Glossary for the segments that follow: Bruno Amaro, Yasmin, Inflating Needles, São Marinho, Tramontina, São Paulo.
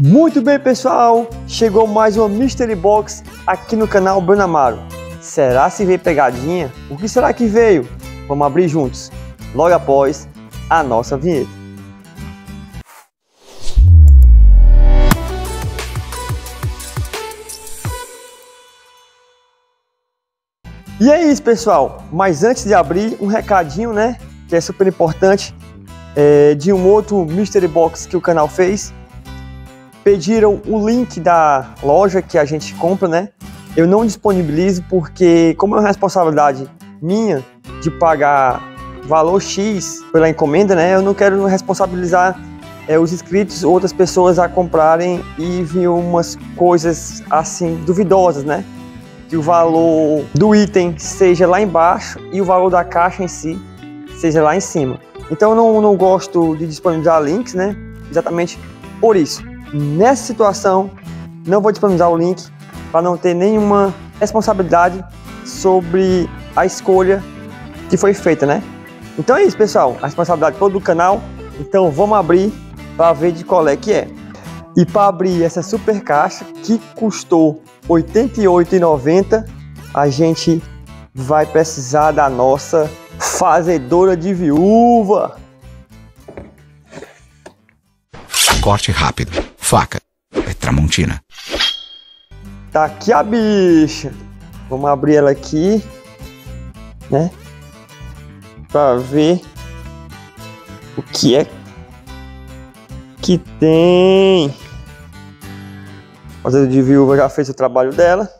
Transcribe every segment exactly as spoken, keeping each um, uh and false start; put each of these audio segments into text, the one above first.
Muito bem, pessoal, chegou mais uma Mystery Box aqui no canal Bruno Amaro. Será se veio pegadinha? O que será que veio? Vamos abrir juntos, logo após a nossa vinheta. E é isso, pessoal, mas antes de abrir, um recadinho, né, que é super importante, é, de um outro Mystery Box que o canal fez. Pediram o link da loja que a gente compra, né? Eu não disponibilizo porque, como é uma responsabilidade minha de pagar valor X pela encomenda, né? Eu não quero responsabilizar é, os inscritos ou outras pessoas a comprarem e vir umas coisas assim duvidosas, né? Que o valor do item seja lá embaixo e o valor da caixa em si seja lá em cima. Então eu não, não gosto de disponibilizar links, né? Exatamente por isso. Nessa situação, não vou disponibilizar o link para não ter nenhuma responsabilidade sobre a escolha que foi feita, né? Então é isso, pessoal. A responsabilidade toda do canal. Então vamos abrir para ver de qual é que é. E para abrir essa super caixa que custou oitenta e oito reais e noventa centavos, a gente vai precisar da nossa fazedora de viúva. Corte rápido. Faca. É Tramontina. Tá aqui a bicha. Vamos abrir ela aqui, né? Pra ver o que é que tem. A fazedora de viúva já fez o trabalho dela.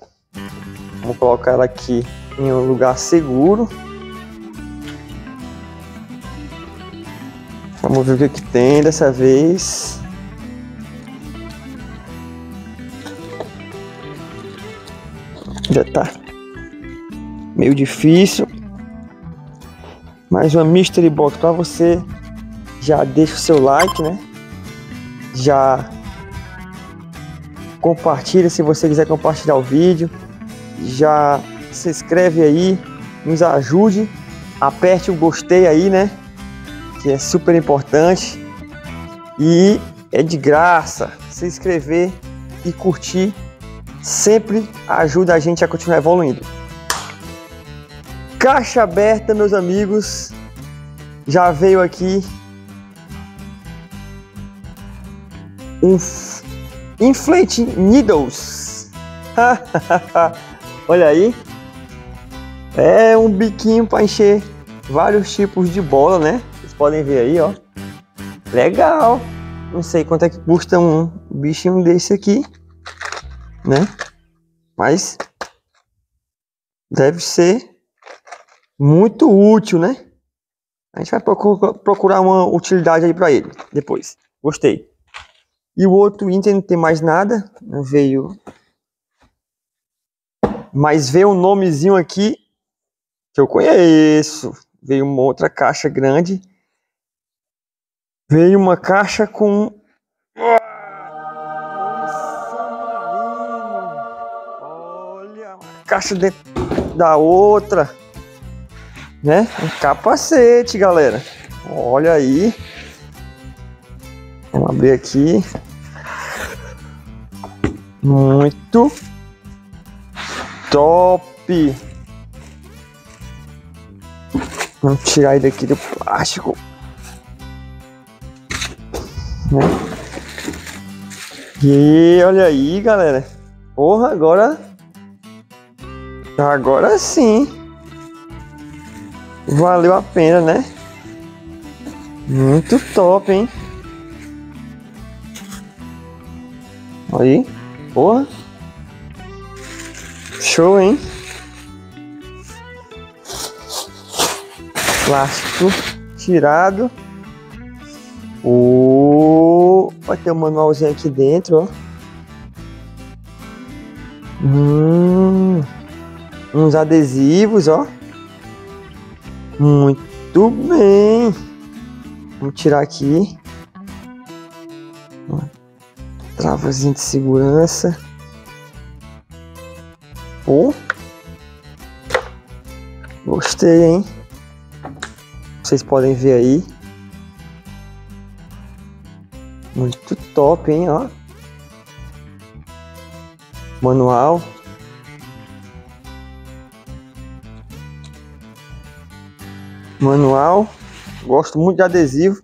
Vamos colocar ela aqui em um lugar seguro. Vamos ver o que, é que tem dessa vez. Já tá meio difícil, mas uma Mystery Box para você. Já deixa o seu like, né? Já compartilha se você quiser compartilhar o vídeo. Já se inscreve aí, nos ajude. Aperte o gostei aí, né? Que é super importante. E é de graça se inscrever e curtir. Sempre ajuda a gente a continuar evoluindo. Caixa aberta, meus amigos. Já veio aqui um Inflating Needles. Olha aí. É um biquinho para encher vários tipos de bola, né? Vocês podem ver aí, ó. Legal. Não sei quanto é que custa um bichinho desse aqui, né? Mas deve ser muito útil, né? A gente vai procurar uma utilidade aí para ele depois. Gostei. E o outro item não tem mais nada. Não veio. Mas veio um nomezinho aqui que eu conheço. Veio uma outra caixa grande. Veio uma caixa com... caixa dentro da outra, né? Um capacete, galera. Olha aí. Vamos abrir aqui. Muito top. Vamos tirar ele daqui do plástico, né? E olha aí, galera. Porra, agora... agora sim, valeu a pena, né? Muito top, hein? Aí, porra, show, hein? Plástico tirado. O vai ter um manualzinho aqui dentro, ó. Hum. Uns adesivos, ó. Muito bem. Vamos tirar aqui. Travazinha de segurança. Pô. Gostei, hein? Vocês podem ver aí. Muito top, hein, ó. manual. Manual. Gosto muito de adesivo.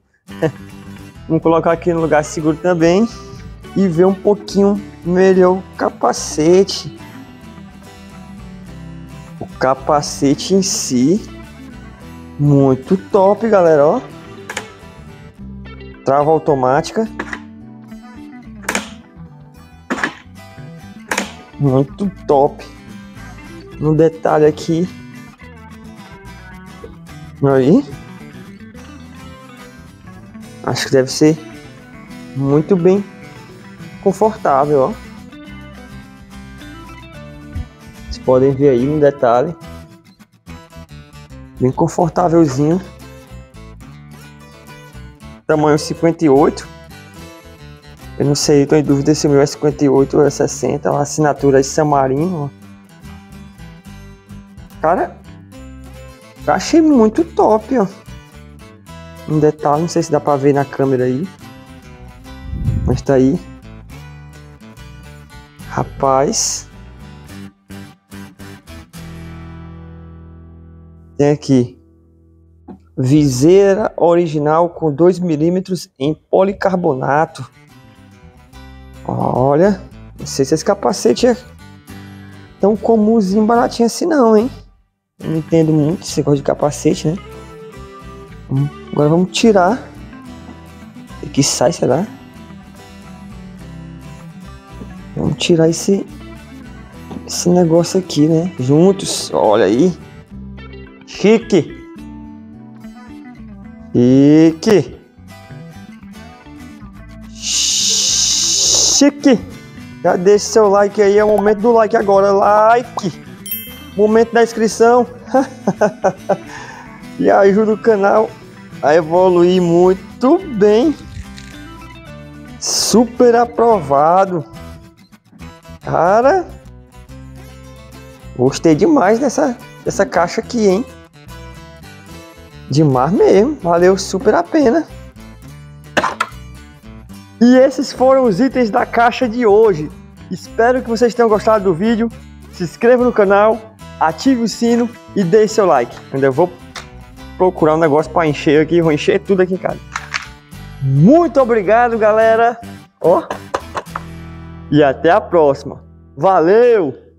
Vamos colocar aqui no lugar seguro também. E ver um pouquinho melhor o capacete. O capacete em si. Muito top, galera, ó. Trava automática. Muito top. No detalhe aqui. Aí. Acho que deve ser muito bem confortável, ó. Vocês podem ver aí no detalhe. Bem confortávelzinho. Tamanho cinquenta e oito. Eu não sei, estou em dúvida se o meu é cinquenta e oito ou é sessenta. A assinatura é de São Marinho. Cara, eu achei muito top, ó. Um detalhe, não sei se dá pra ver na câmera aí. Mas tá aí. Rapaz. Tem aqui. Viseira original com dois milímetros em policarbonato. Olha. Não sei se esse capacete é tão comumzinho, baratinho assim não, hein. Eu não entendo muito esse negócio de capacete, né. Agora vamos tirar. E que sai, será? Vamos tirar esse esse negócio aqui, né? Juntos, olha aí. Chique. Chique. Chique. Já deixa seu like aí, é o momento do like agora. Like. Momento da inscrição. E ajuda o canal a evoluir muito bem. Super aprovado. Cara, gostei demais dessa, dessa caixa aqui, hein? Demais mesmo. Valeu super a pena. E esses foram os itens da caixa de hoje. Espero que vocês tenham gostado do vídeo. Se inscreva no canal, ative o sino e deixe seu like. Ainda vou procurar um negócio para encher aqui, vou encher tudo aqui em casa. Muito obrigado, galera, ó, e até a próxima, valeu!